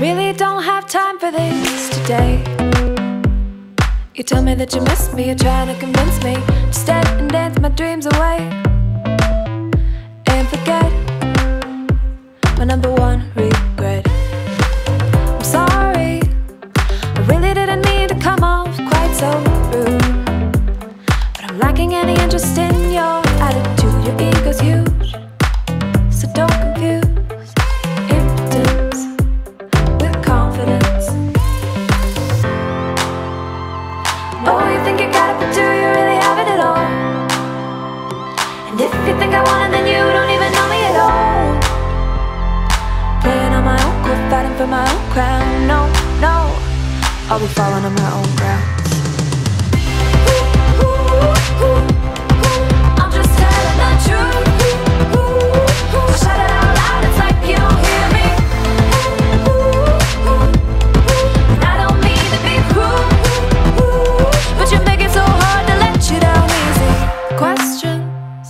really don't have time for this today. You tell me that you miss me, you're trying to convince me to stay and dance my dreams away and forget my number one regret. I'm sorry, I really didn't need to come off quite so rude, but I'm lacking any interest in your attitude. Your ego's huge, so don't confuse for my own crown. No, no, I'll be falling on my own ground. I'm just telling the truth. Shout it out loud, it's like you don't hear me. And I don't mean to be cruel, but you make it so hard to let you down easy. Questions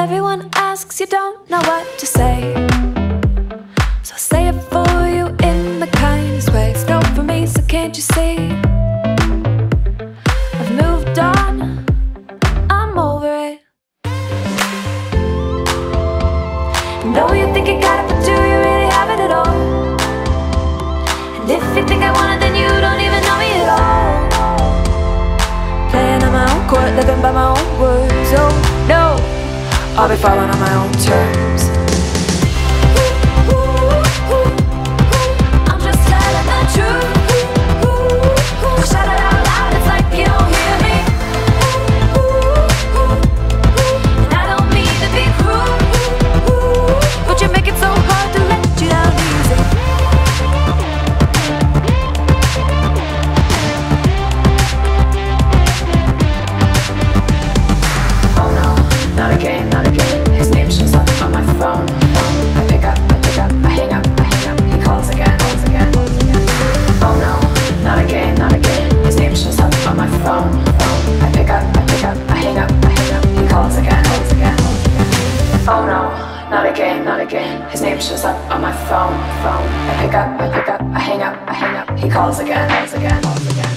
everyone asks, you don't know what to say. So I'll say it for you in the kindest way. It's no for me, so can't you see? I've moved on, I'm over it. No, you think you got it, but do you really have it at all? And if you think I want it, then you don't even know me at all. Playing on my own court, living by my own words. Oh no, I'll be falling on my own terms. Phone, I pick up, I hang up, he calls again.